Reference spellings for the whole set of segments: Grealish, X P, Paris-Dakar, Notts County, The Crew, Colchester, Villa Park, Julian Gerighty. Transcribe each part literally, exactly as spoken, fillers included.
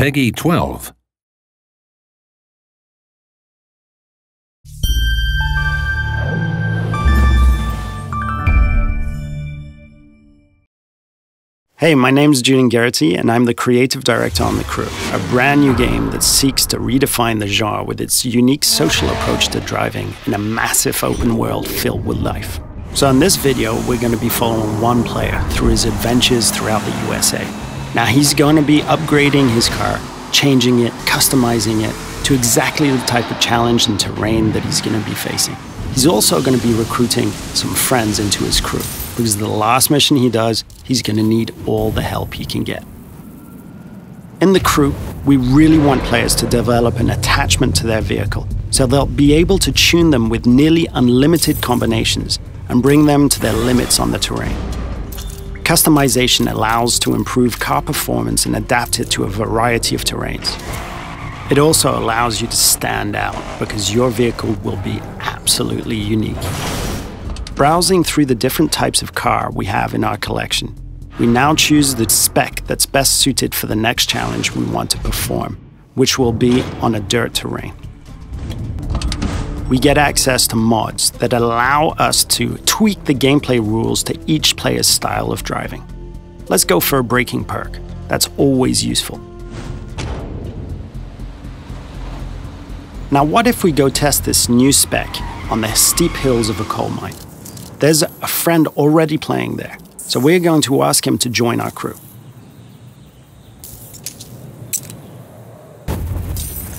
Peggy twelve. Hey, my name's Julian Gerighty, and I'm the creative director on The Crew, a brand new game that seeks to redefine the genre with its unique social approach to driving in a massive open world filled with life. So in this video, we're going to be following one player through his adventures throughout the U S A. Now he's going to be upgrading his car, changing it, customizing it to exactly the type of challenge and terrain that he's going to be facing. He's also going to be recruiting some friends into his crew, because the last mission he does, he's going to need all the help he can get. In The Crew, we really want players to develop an attachment to their vehicle, so they'll be able to tune them with nearly unlimited combinations and bring them to their limits on the terrain. Customization allows to improve car performance and adapt it to a variety of terrains. It also allows you to stand out because your vehicle will be absolutely unique. Browsing through the different types of car we have in our collection, we now choose the spec that's best suited for the next challenge we want to perform, which will be on a dirt terrain. We get access to mods that allow us to tweak the gameplay rules to each player's style of driving. Let's go for a braking perk. That's always useful. Now, what if we go test this new spec on the steep hills of a coal mine? There's a friend already playing there, so we're going to ask him to join our crew.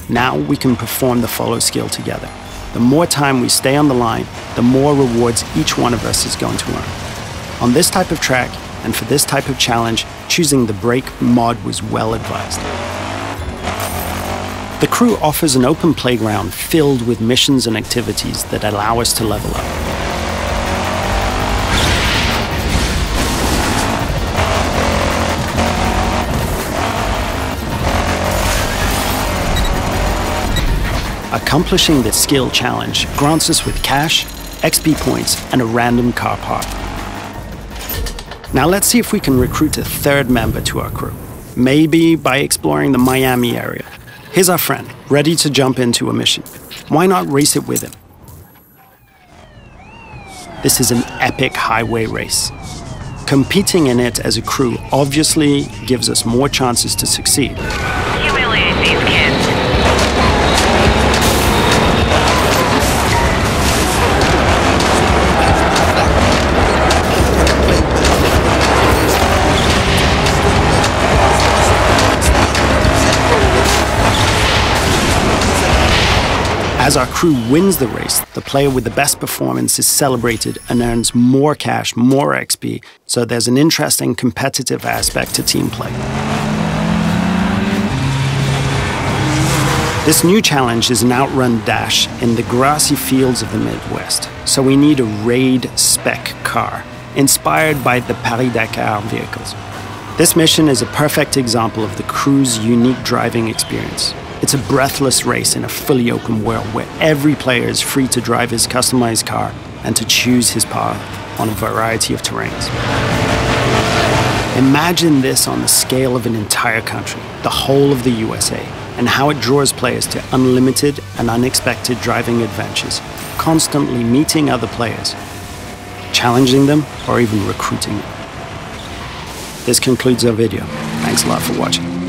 Now we can perform the follow skill together. The more time we stay on the line, the more rewards each one of us is going to earn. On this type of track and for this type of challenge, choosing the brake mod was well advised. The Crew offers an open playground filled with missions and activities that allow us to level up. Accomplishing the skill challenge grants us with cash, X P points, and a random car park. Now let's see if we can recruit a third member to our crew, maybe by exploring the Miami area. Here's our friend, ready to jump into a mission. Why not race it with him? This is an epic highway race. Competing in it as a crew obviously gives us more chances to succeed. Humiliate these kids. As our crew wins the race, the player with the best performance is celebrated and earns more cash, more X P, so there's an interesting competitive aspect to team play. This new challenge is an outrun dash in the grassy fields of the Midwest, so we need a raid spec car, inspired by the Paris-Dakar vehicles. This mission is a perfect example of the crew's unique driving experience. It's a breathless race in a fully open world where every player is free to drive his customized car and to choose his path on a variety of terrains. Imagine this on the scale of an entire country, the whole of the U S A, and how it draws players to unlimited and unexpected driving adventures, constantly meeting other players, challenging them, or even recruiting them. This concludes our video. Thanks a lot for watching.